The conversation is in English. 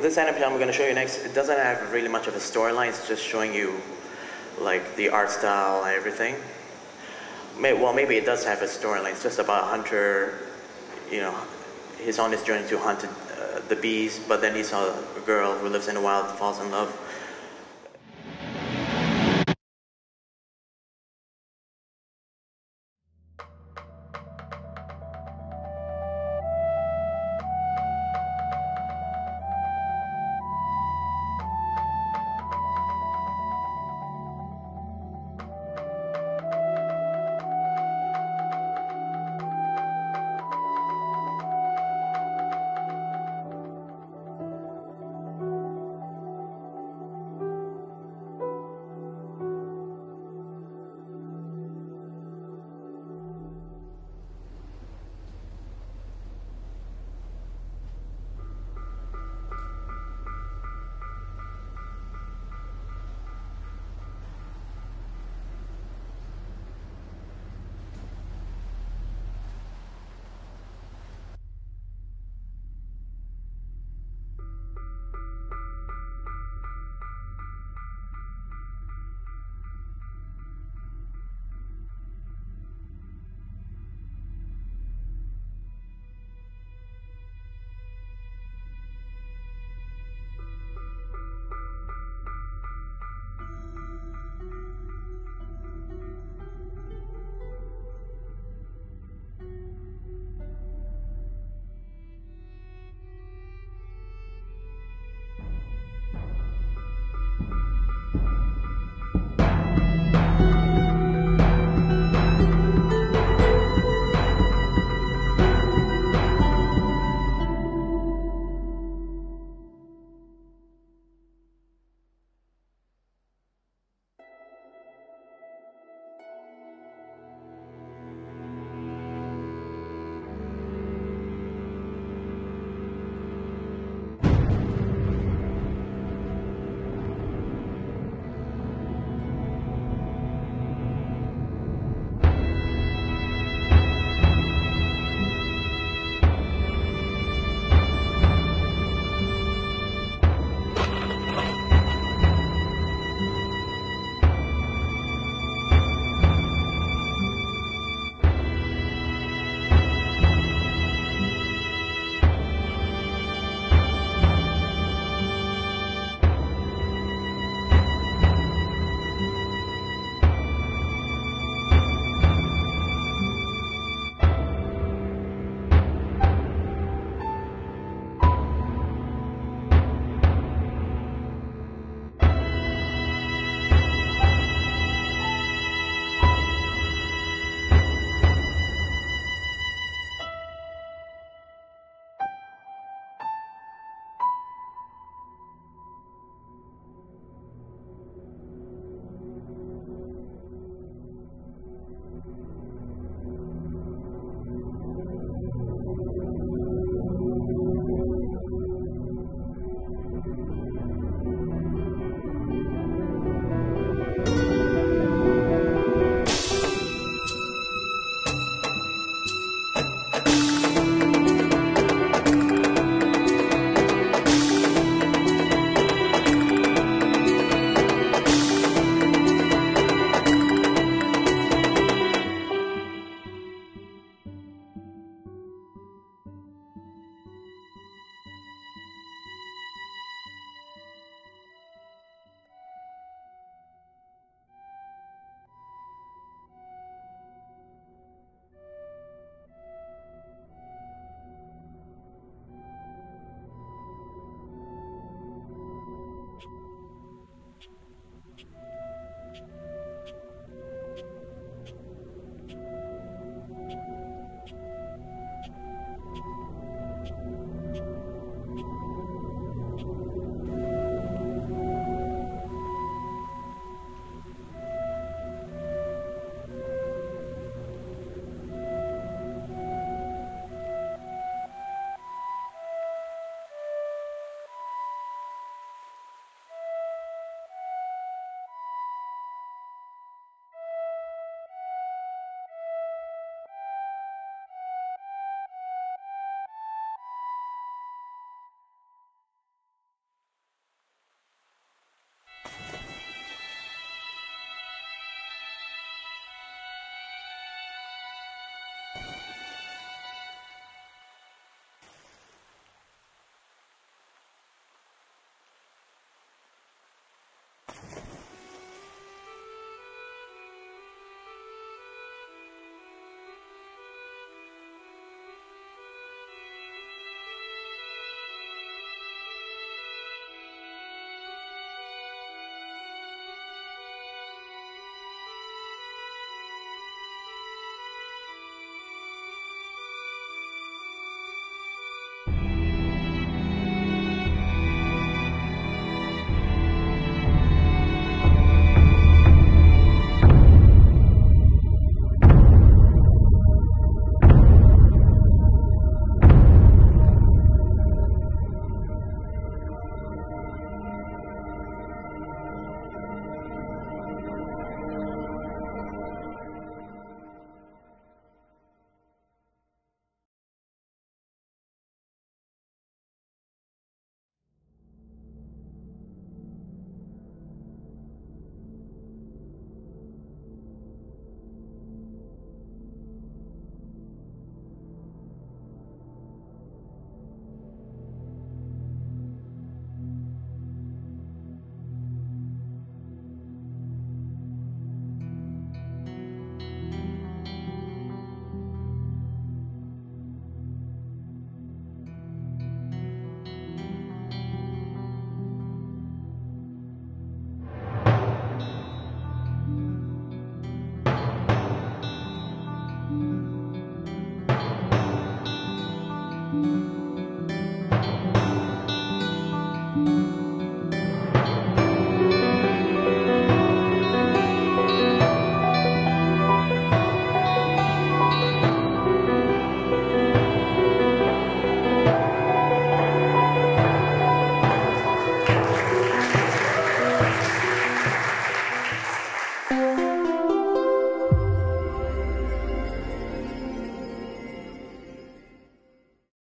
This anime I'm going to show you next, it doesn't have really much of a storyline, it's just showing you like the art style and everything. Well, maybe it does have a storyline, it's just about Hunter, you know, he's on his journey to hunt the bees, but then he saw a girl who lives in the wild, falls in love.